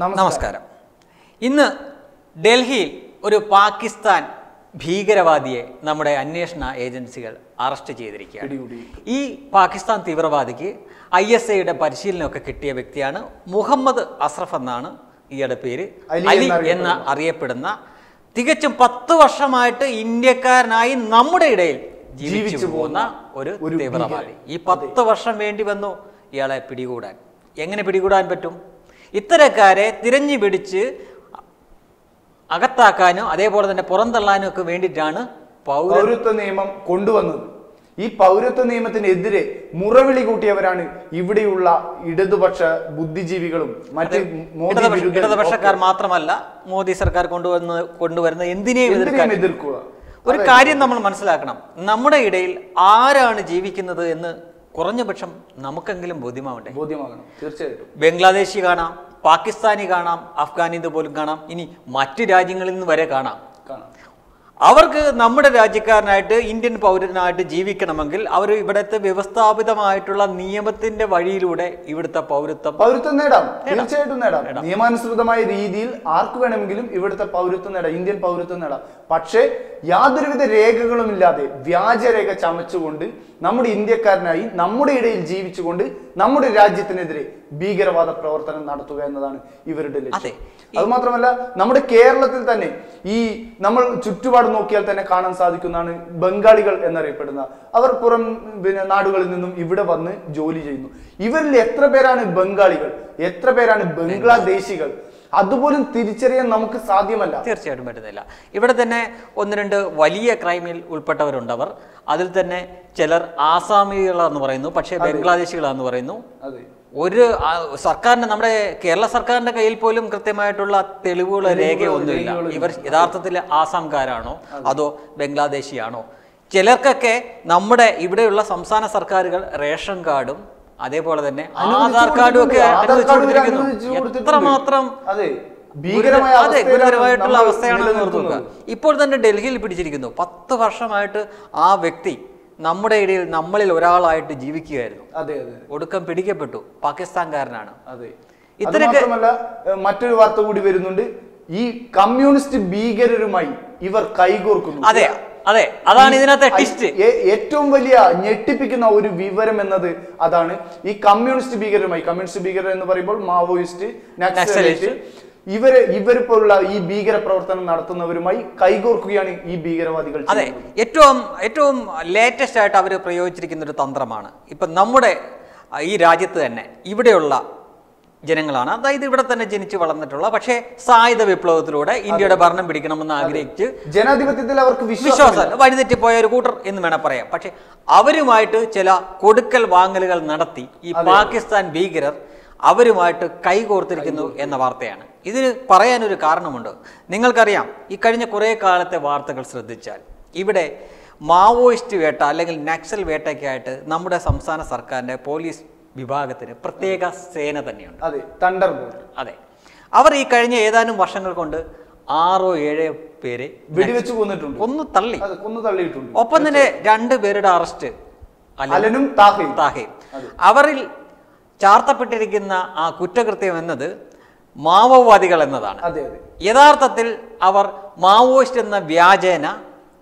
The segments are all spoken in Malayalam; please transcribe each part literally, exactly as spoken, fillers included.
നമസ്കാരം. ഇന്ന് ഡൽഹിയിൽ ഒരു പാകിസ്ഥാൻ ഭീകരവാദിയെ നമ്മുടെ അന്വേഷണ ഏജൻസികൾ അറസ്റ്റ് ചെയ്തിരിക്കുകയാണ്. ഈ പാകിസ്ഥാൻ തീവ്രവാദിക്ക് ഐ എസ് എയുടെ പരിശീലനമൊക്കെ കിട്ടിയ വ്യക്തിയാണ് മുഹമ്മദ് അസ്രഫ് എന്നാണ് ഈയുടെ പേര്. അലി എന്ന് അറിയപ്പെടുന്ന തികച്ചും പത്ത് വർഷമായിട്ട് ഇന്ത്യക്കാരനായി നമ്മുടെ ഇടയിൽ ജീവിച്ചു പോകുന്ന ഒരു തീവ്രവാദി. ഈ പത്ത് വർഷം വേണ്ടി വന്നു ഇയാളെ പിടികൂടാൻ. എങ്ങനെ പിടികൂടാൻ പറ്റും? ഇത്തരക്കാരെ തിരഞ്ഞു പിടിച്ച് അകത്താക്കാനോ അതേപോലെ തന്നെ പുറന്തള്ളാനോ ഒക്കെ വേണ്ടിയിട്ടാണ് പൗരത്വ നിയമം കൊണ്ടുവന്നത്. ഈ പൗരത്വ നിയമത്തിനെതിരെ മുറവിളി കൂട്ടിയവരാണ് ഇവിടെയുള്ള ഇടതുപക്ഷ ബുദ്ധിജീവികളും മറ്റ് ഇടതുപക്ഷക്കാർ മാത്രമല്ല, മോദി സർക്കാർ കൊണ്ടുവന്ന് കൊണ്ടുവരുന്ന എന്തിനേയും എതിർക്കുക. ഒരു കാര്യം നമ്മൾ മനസ്സിലാക്കണം, നമ്മുടെ ഇടയിൽ ആരാണ് ജീവിക്കുന്നത് എന്ന് കുറഞ്ഞപക്ഷം നമുക്കെങ്കിലും ബോധ്യമാവണ്ടേ? ബോധ്യമാകണം, തീർച്ചയായിട്ടും. ബംഗ്ലാദേശി കാണാം, പാകിസ്ഥാനി കാണാം, അഫ്ഗാനിന്ന് പോലും കാണാം, ഇനി മറ്റ് രാജ്യങ്ങളിൽ നിന്ന് വരെ കാണാം. അവർക്ക് നമ്മുടെ രാജ്യക്കാരനായിട്ട് ഇന്ത്യൻ പൗരനായിട്ട് ജീവിക്കണമെങ്കിൽ അവർ ഇവിടുത്തെ വ്യവസ്ഥാപിതമായിട്ടുള്ള നിയമത്തിന്റെ വഴിയിലൂടെ ഇവിടുത്തെ പൗരത്വം പൗരത്വം നേടാം, തീർച്ചയായിട്ടും നേടാം. നിയമാനുസൃതമായ രീതിയിൽ ആർക്ക് വേണമെങ്കിലും ഇവിടുത്തെ പൗരത്വം നേടാം, ഇന്ത്യൻ പൗരത്വം നേടാം. പക്ഷേ യാതൊരുവിധ രേഖകളും ഇല്ലാതെ വ്യാജരേഖ ചമച്ചുകൊണ്ട് നമ്മുടെ ഇന്ത്യക്കാരനായി നമ്മുടെ ഇടയിൽ ജീവിച്ചുകൊണ്ട് നമ്മുടെ രാജ്യത്തിനെതിരെ ഭീകരവാദ പ്രവർത്തനം നടത്തുക എന്നതാണ് ഇവരുടെ ലക്ഷ്യം. അത് മാത്രമല്ല, നമ്മുടെ കേരളത്തിൽ തന്നെ ഈ നമ്മൾ ചുറ്റുപാട് നോക്കിയാൽ തന്നെ കാണാൻ സാധിക്കുന്നതാണ് ബംഗാളികൾ എന്നറിയപ്പെടുന്ന അവർ പുറം പിന്നെ നാടുകളിൽ നിന്നും ഇവിടെ വന്ന് ജോലി ചെയ്യുന്നു. ഇവരിൽ എത്ര പേരാണ് ബംഗാളികൾ, എത്ര പേരാണ് ബംഗ്ലാദേശികൾ? അതുപോലും തിരിച്ചറിയാൻ നമുക്ക് സാധ്യമല്ല, തീർച്ചയായിട്ടും പറ്റുന്നില്ല. ഇവിടെ തന്നെ ഒന്ന് രണ്ട് വലിയ ക്രൈമിൽ ഉൾപ്പെട്ടവരുണ്ടവർ. അതിൽ തന്നെ ചിലർ ആസാമികളാന്ന് പറയുന്നു, പക്ഷേ ബംഗ്ലാദേശികളാന്ന് പറയുന്നു. ഒരു സർക്കാരിന്റെ, നമ്മുടെ കേരള സർക്കാരിന്റെ കയ്യിൽ പോലും കൃത്യമായിട്ടുള്ള തെളിവുകളോ രേഖയോ ഒന്നുമില്ല. ഇവർ യഥാർത്ഥത്തിൽ ആസാംകാരാണോ അതോ ബംഗ്ലാദേശിയാണോ? ചിലർക്കൊക്കെ നമ്മുടെ ഇവിടെയുള്ള സംസ്ഥാന സർക്കാരുകൾ റേഷൻ കാർഡും അതേപോലെ തന്നെ ആധാർ കാർഡും ഒക്കെ അനുവദിച്ചു കൊടുത്തിരിക്കുന്നു. എത്രമാത്രം അതെ ഗുരുതരമായിട്ടുള്ള അവസ്ഥയാണെന്ന് ഓർക്കുക. ഇപ്പോൾ തന്നെ ഡൽഹിയിൽ പിടിച്ചിരിക്കുന്നു. പത്ത് വർഷമായിട്ട് ആ വ്യക്തി നമ്മുടെ ഇടയിൽ നമ്മളിൽ ഒരാളായിട്ട് ജീവിക്കുകയായിരുന്നു. ഒടുക്കം പിടിക്കപ്പെട്ടു, പാകിസ്ഥാൻകാരനാണ്. ഇത്രമല്ല, മറ്റൊരു വാർത്ത കൂടി വരുന്നുണ്ട്, ഈ കമ്മ്യൂണിസ്റ്റ് ഭീകരരുമായി ഇവർ കൈകോർക്കുന്നു. അതെ അതെ, അതാണ് ഇതിനകത്തെ ട്വിസ്റ്റ്. ഏറ്റവും വലിയ ഞെട്ടിപ്പിക്കുന്ന ഒരു വിവരം എന്നത് അതാണ്. ഈ കമ്മ്യൂണിസ്റ്റ് ഭീകരരുമായി, കമ്മ്യൂണിസ്റ്റ് ഭീകരർ എന്ന് പറയുമ്പോൾ മാവോയിസ്റ്റ്, നക്സലിസ്റ്റ്, ഇവര് ഇവരിപ്പോലുള്ള ഈ ഭീകര പ്രവർത്തനം നടത്തുന്നവരുമായി കൈകോർക്കുകയാണ് ഈ ഭീകരവാദികൾ. അതെ, ഏറ്റവും ഏറ്റവും ലേറ്റസ്റ്റ് ആയിട്ട് അവർ പ്രയോഗിച്ചിരിക്കുന്ന ഒരു തന്ത്രമാണ്. ഇപ്പം നമ്മുടെ ഈ രാജ്യത്ത് തന്നെ ഇവിടെയുള്ള ജനങ്ങളാണ്, അതായത് ഇവിടെ തന്നെ ജനിച്ചു വളർന്നിട്ടുള്ള, പക്ഷേ സായുധ വിപ്ലവത്തിലൂടെ ഇന്ത്യയുടെ ഭരണം പിടിക്കണമെന്ന് ആഗ്രഹിച്ച് ജനാധിപത്യത്തിൽ അവർക്ക് വിശ്വാസമല്ല, വഴിതെറ്റിപ്പോയ ഒരു കൂട്ടർ എന്ന് വേണം പറയാം. പക്ഷെ അവരുമായിട്ട് ചില കൊടുക്കൽ വാങ്ങലുകൾ നടത്തി ഈ പാകിസ്ഥാൻ ഭീകരർ അവരുമായിട്ട് കൈകോർത്തിരിക്കുന്നു എന്ന വാർത്തയാണ്. ഇതിന് പറയാനൊരു കാരണമുണ്ട്. നിങ്ങൾക്കറിയാം, ഈ കഴിഞ്ഞ കുറേ കാലത്തെ വാർത്തകൾ ശ്രദ്ധിച്ചാൽ ഇവിടെ മാവോയിസ്റ്റ് വേട്ട അല്ലെങ്കിൽ നക്സൽ വേട്ടയ്ക്കായിട്ട് നമ്മുടെ സംസ്ഥാന സർക്കാരിൻ്റെ പോലീസ് വിഭാഗത്തിന് പ്രത്യേക സേന തന്നെയുണ്ട്. അതെ, തണ്ടർ ബോൾട്ട്. അതെ, അവർ ഈ കഴിഞ്ഞ ഏതാനും വർഷങ്ങൾ കൊണ്ട് ആറോ ഏഴോ പേരെ വെടിവെച്ച് കൊന്നിട്ടുണ്ട്, കൊന്നു തള്ളി കൊന്നു തള്ളിയിട്ടുണ്ട്. ഒപ്പം തന്നെ രണ്ട് പേരുടെ അറസ്റ്റ്, അലനും താഹയും. അവരിൽ ചാർത്തപ്പെട്ടിരിക്കുന്ന ആ കുറ്റകൃത്യം എന്നത് മാവോവാദികൾ എന്നതാണ്. യഥാർത്ഥത്തിൽ അവർ മാവോയിസ്റ്റ് എന്ന വ്യാജേന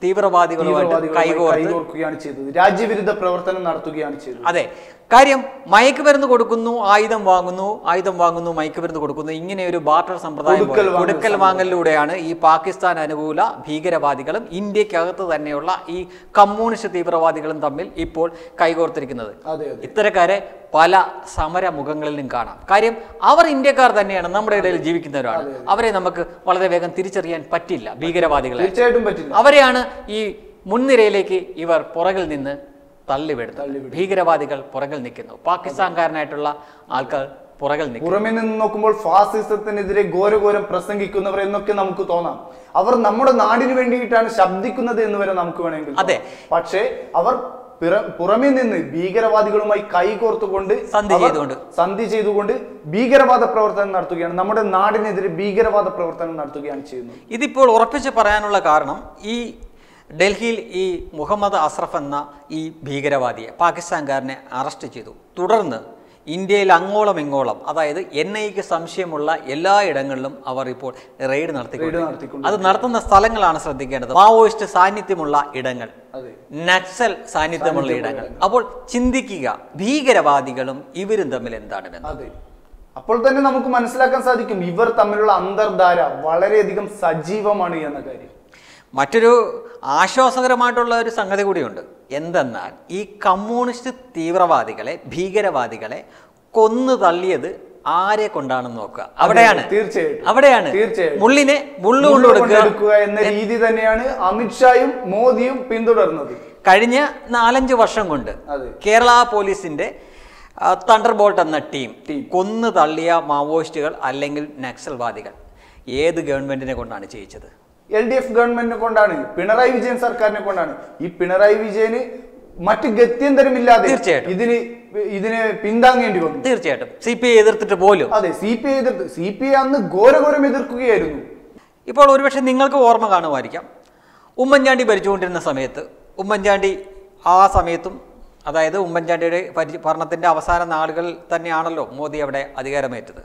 തീവ്രവാദികളുമായിട്ട് കൈകോർക്കുകയാണ് ചെയ്തത്, രാജ്യവിരുദ്ധ പ്രവർത്തനം നടത്തുകയാണ് ചെയ്തത്. അതെ, കാര്യം മയക്കുമരുന്ന് കൊടുക്കുന്നു, ആയുധം വാങ്ങുന്നു, ആയുധം വാങ്ങുന്നു, മയക്കുമരുന്ന് കൊടുക്കുന്നു. ഇങ്ങനെ ഒരു ബാർട്ടർ സമ്പ്രദായം, കൊടുക്കൽ വാങ്ങലിലൂടെയാണ് ഈ പാകിസ്ഥാൻ അനുകൂല ഭീകരവാദികളും ഇന്ത്യക്കകത്ത് തന്നെയുള്ള ഈ കമ്മ്യൂണിസ്റ്റ് തീവ്രവാദികളും തമ്മിൽ ഇപ്പോൾ കൈകോർത്തിരിക്കുന്നത്. ഇത്തരക്കാരെ പല സമര മുഖങ്ങളിലും കാണാം. കാര്യം അവർ ഇന്ത്യക്കാർ തന്നെയാണ്, നമ്മുടെ ഇടയിൽ ജീവിക്കുന്നവരാണ്. അവരെ നമുക്ക് വളരെ വേഗം തിരിച്ചറിയാൻ പറ്റില്ല, ഭീകരവാദികളെ തീർച്ചയായിട്ടും പറ്റില്ല. അവരെയാണ് ഈ മുൻനിരയിലേക്ക് ഇവർ പുറകിൽ നിന്ന് തള്ളിവിടുന്നു. ഭീകരവാദികൾ പുറകിൽ നിൽക്കുന്നു, പാകിസ്ഥാൻകാരനായിട്ടുള്ള ആൾക്കാർ പുറകിൽ നിൽക്കുന്നു. പുറമെ നിന്ന് നോക്കുമ്പോൾ ഫാസിസത്തിനെതിരെ ഘോരഘോരം പ്രസംഗിക്കുന്നവർ എന്നൊക്കെ നമുക്ക് തോന്നാം. അവർ നമ്മുടെ നാടിന് വേണ്ടിയിട്ടാണ് ശബ്ദിക്കുന്നത് എന്ന് വരെ നമുക്ക് വേണമെങ്കിൽ. അതെ, പക്ഷേ അവർ പുറമെ നിന്ന് ഭീകരവാദികളുമായി കൈകോർത്തുകൊണ്ട് സന്ധി ചെയ്തുകൊണ്ട് സന്ധി ചെയ്തുകൊണ്ട് ഭീകരവാദ പ്രവർത്തനം നടത്തുകയാണ്, നമ്മുടെ നാടിനെതിരെ ഭീകരവാദ പ്രവർത്തനം നടത്തുകയാണ് ചെയ്യുന്നത്. ഇതിപ്പോൾ ഉറപ്പിച്ച് പറയാനുള്ള കാരണം, ഈ ഡൽഹിയിൽ ഈ മുഹമ്മദ് അസ്രഫ് എന്ന ഈ ഭീകരവാദിയെ, പാകിസ്ഥാൻകാരനെ അറസ്റ്റ് ചെയ്തു. തുടർന്ന് India Langola Mengola, Ada, Yenaik Samshimulla, Yella Edangalum, our report, raid Narthik. Other Narthan the Salangal answered the Ganda, Maoist Sanitimula Edangal, Natsal Sanitamula Edangal. About Chindikiga, Bigarabadigalum, even in the Melendan. Apoltan Namukumanslakan Sadikim, Iver Tamil under Dara, Valeredigam Sajiva Manianagari. Maturu Asho Sagramatula is Sangadagudunda. എന്തെന്നാൽ ഈ കമ്മ്യൂണിസ്റ്റ് തീവ്രവാദികളെ ഭീകരവാദികളെ കൊന്നു തള്ളിയത് ആരെ കൊണ്ടാണെന്ന് നോക്കുക അവിടെയാണ് തീർച്ചയായിട്ടും അവിടെയാണ് മുള്ളിനെ മുള്ളു കൊണ്ടൊടുക്കുക എന്ന രീതി തന്നെയാണ് അമിത്ഷായും മോദിയും പിന്തുടർന്നത് കഴിഞ്ഞ നാലഞ്ച് വർഷം കൊണ്ട് കേരള പോലീസിന്റെ തണ്ടർബോൾട്ട് എന്ന ടീം കൊന്നു തള്ളിയ മാവോയിസ്റ്റുകൾ അല്ലെങ്കിൽ നക്സൽവാദികൾ ഏത് ഗവൺമെന്റിനെ കൊണ്ടാണ് ചെയ്യിച്ചത് L D F government no condani, Pinarayi Vijayan Sarkar no condani. This Pinarayi Vijayan Matti Gattyan there milla de. Idini idini pindangendi kono. Thirchayatham. C P I idar thittu bollu. Adhe C P I idar C P I annu gore gore idar kugiyayirunnu. Ippol oru varsha ningalku orma kaanumayirikkum. Ummanchandi bharichukondirunna samayathu. Ummanchandi aa samayathum adayathu Ummanchandiyude bharanathinte avasana naalugal thanneyanallo Modi avade adhigarameyettathu.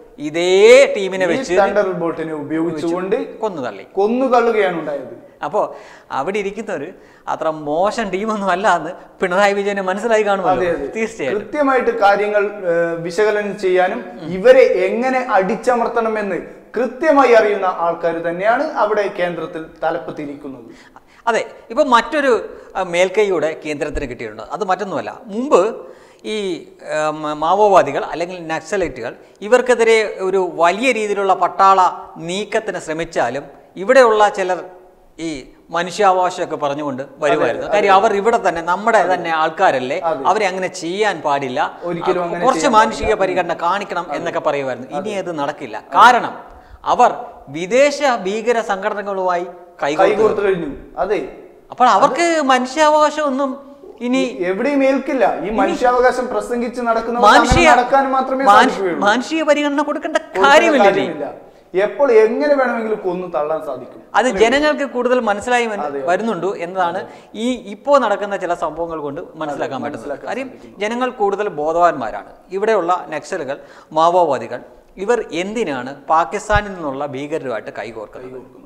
ഇതേ ടീമിനെ വെച്ച് തണ്ടർബോൾട്ടിനെ ഉപയോഗിച്ചുകൊണ്ട് കൊന്നുതള്ളി കൊന്നുതള്ളുകയാണ് ഉണ്ടായത് അപ്പോൾ അവിടെ ഇരിക്കുന്നവർ അത്ര മോശം ടീമൊന്നും അല്ല എന്ന് പിണറായി വിജയനെ മനസ്സിലായി കാണുമല്ലോ തീർച്ചയായും കൃത്യമായിട്ട് കാര്യങ്ങൾ വിശകലനം ചെയ്യാനും ഇവരെ എങ്ങനെ അടിച്ചമർത്തണമെന്ന് കൃത്യമായി അറിയുന്ന ആൾക്കാർ തന്നെയാണ് അവിടെ കേന്ദ്രത്തിൽ തലപ്പത്തിരിക്കുന്നത് അതെ ഇപ്പോൾ മറ്റൊരു മേൽക്കൈയോടെ കേന്ദ്രത്തിന് കിട്ടിയിട്ടുണ്ട് അത് മറ്റൊന്നുമല്ല മുൻപ് ഈ മാവോവാദികൾ അല്ലെങ്കിൽ നക്സലൈറ്റുകൾ ഇവർക്കെതിരെ ഒരു വലിയ രീതിയിലുള്ള പട്ടാള നീക്കത്തിന് ശ്രമിച്ചാലും ഇവിടെയുള്ള ചിലർ ഈ മനുഷ്യാവകാശമൊക്കെ പറഞ്ഞുകൊണ്ട് വരുമായിരുന്നു കാര്യം അവർ ഇവിടെ തന്നെ നമ്മുടെ തന്നെ ആൾക്കാരല്ലേ അവരെ അങ്ങനെ ചെയ്യാൻ പാടില്ല കുറച്ച് മാനുഷിക പരിഗണന കാണിക്കണം എന്നൊക്കെ പറയുമായിരുന്നു ഇനി അത് നടക്കില്ല കാരണം അവർ വിദേശ ഭീകര സംഘടനകളുമായി കൈകോർത്തു കഴിഞ്ഞു അതെ അപ്പോൾ അവർക്ക് മനുഷ്യാവകാശം ഒന്നും ഇനി എവിടെയും ഏൽക്കില്ല ഈ മനുഷ്യാവകാശം പ്രസംഗിച്ച് നടക്കുന്നവർക്ക് നടക്കാൻ മാത്രമേ മാനുഷിക പരിഗണന കൊടുക്കേണ്ട കാര്യമില്ല എപ്പോൾ എങ്ങനെ വേണമെങ്കിലും കൊന്നു തള്ളാൻ സാധിക്കും അത് ജനങ്ങൾക്ക് കൂടുതൽ മനസ്സിലായി വരുന്നുണ്ട് എന്നതാണ് ഈ ഇപ്പോൾ നടക്കുന്ന ചില സംഭവങ്ങൾ കൊണ്ട് മനസ്സിലാക്കാൻ പറ്റുന്നത് കാര്യം ജനങ്ങൾ കൂടുതൽ ബോധവാന്മാരാണ് ഇവിടെയുള്ള നക്സലുകൾ മാവോവാദികൾ ഇവർ എന്തിനാണ് പാകിസ്ഥാനിൽ നിന്നുള്ള ഭീകരരുമായിട്ട് കൈകോർക്കുന്നത്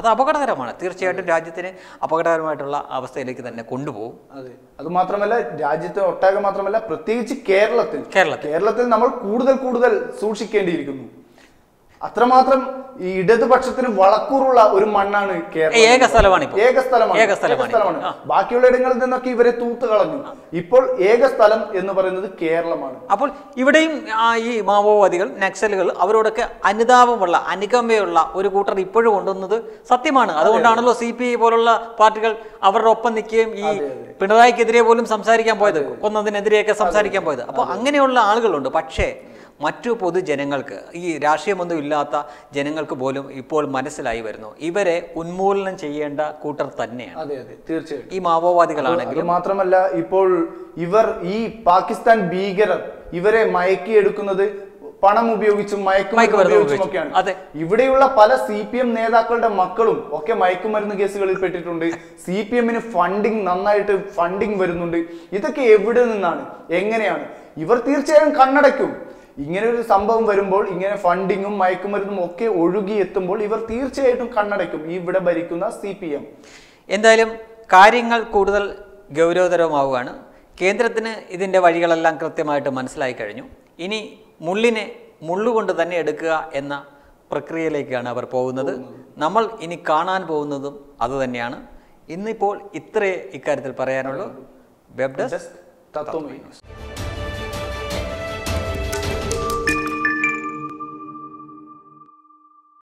അത് അപകടകരമാണ് തീർച്ചയായിട്ടും രാജ്യത്തിന് അപകടകരമായിട്ടുള്ള അവസ്ഥയിലേക്ക് തന്നെ കൊണ്ടുപോകും അതെ അത് മാത്രമല്ല രാജ്യത്തെ ഒട്ടാകെ മാത്രമല്ല പ്രത്യേകിച്ച് കേരളത്തിൽ കേരളത്തിൽ നമ്മൾ കൂടുതൽ കൂടുതൽ സൂക്ഷിക്കേണ്ടിയിരിക്കുന്നു അത്രമാത്രം ഈ ഇടതുപക്ഷത്തിന് വളക്കൂറുള്ള ഒരു മണ്ണാണ് കേരളം ഏക സ്ഥലമാണ് ഇപ്പോൾ ഏക സ്ഥലമാണ് ഏക സ്ഥലമാണ് ബാക്കിയുള്ള ഇടങ്ങളിൽ നിന്നൊക്കെ ഇവരെ തൂത്തു കളഞ്ഞു ഇപ്പോൾ ഏക സ്ഥലം എന്ന് പറയുന്നത് കേരളമാണ് അപ്പോൾ ഇവിടെയും ഈ മാവോവാദികൾ നക്സലുകൾ അവരോടൊക്കെ അനുതാപമുള്ള അനുകമ്പയുള്ള ഒരു കൂട്ടർ ഇപ്പോഴും കൊണ്ടുവന്നത് സത്യമാണ് അതുകൊണ്ടാണല്ലോ സി പി ഐ പോലുള്ള പാർട്ടികൾ അവരുടെ ഒപ്പം നിൽക്കുകയും ഈ പിണറായിക്കെതിരെ പോലും സംസാരിക്കാൻ പോയത് കൊന്നതിനെതിരെയൊക്കെ സംസാരിക്കാൻ പോയത് അപ്പോൾ അങ്ങനെയുള്ള ആളുകളുണ്ട് പക്ഷേ മറ്റു പൊതുജനങ്ങൾക്ക് ഈ രാഷ്ട്രീയമൊന്നും ഇല്ലാത്ത ജനങ്ങൾക്ക് പോലും ഇപ്പോൾ മനസ്സിലായി വരുന്നു ഇവരെ ഉന്മൂലനം ചെയ്യേണ്ട കൂട്ടർ തന്നെയാണ് അതെ അതെ തീർച്ചയായും ഈ മാവോവാദികളാണെങ്കിലും മാത്രമല്ല ഇപ്പോൾ ഇവർ ഈ പാകിസ്ഥാൻ ഭീകരർ ഇവരെ മയക്കിയെടുക്കുന്നത് പണം ഉപയോഗിച്ചും മയക്കുമരുന്ന് ഉപയോഗിച്ചുമൊക്കെയാണ് അതെ ഇവിടെയുള്ള പല സി പി എം നേതാക്കളുടെ മക്കളും ഒക്കെ മയക്കുമരുന്ന് കേസുകളിൽ പെട്ടിട്ടുണ്ട് സി പി എമ്മിന് ഫണ്ടിങ് നന്നായിട്ട് ഫണ്ടിങ് വരുന്നുണ്ട് ഇതൊക്കെ എവിടെ നിന്നാണ് എങ്ങനെയാണ് ഇവർ തീർച്ചയായും കണ്ണടയ്ക്കും ഇങ്ങനെ ഒരു സംഭവം വരുമ്പോൾ ഇങ്ങനെ ഫണ്ടിങ്ങും മയക്കുമരുന്നും ഒക്കെ ഒഴുകി എത്തുമ്പോൾ ഇവർ തീർച്ചയായിട്ടും കണ്ണടയ്ക്കും ഇവിടെ ഭരിക്കുന്ന സി പി എം എന്തായാലും കാര്യങ്ങൾ കൂടുതൽ ഗൗരവതരമാവുകയാണ് കേന്ദ്രത്തിന് ഇതിൻ്റെ വഴികളെല്ലാം കൃത്യമായിട്ട് മനസ്സിലായി കഴിഞ്ഞു ഇനി മുള്ളിനെ മുള്ളുകൊണ്ട് തന്നെ എടുക്കുക എന്ന പ്രക്രിയയിലേക്കാണ് അവർ പോകുന്നത് നമ്മൾ ഇനി കാണാൻ പോകുന്നതും അതുതന്നെയാണ് ഇന്നിപ്പോൾ ഇത്രയേ ഇക്കാര്യത്തിൽ പറയാനുള്ളൂ വെബ് ഡെസ്ക് തത്വമൈ ന്യൂസ്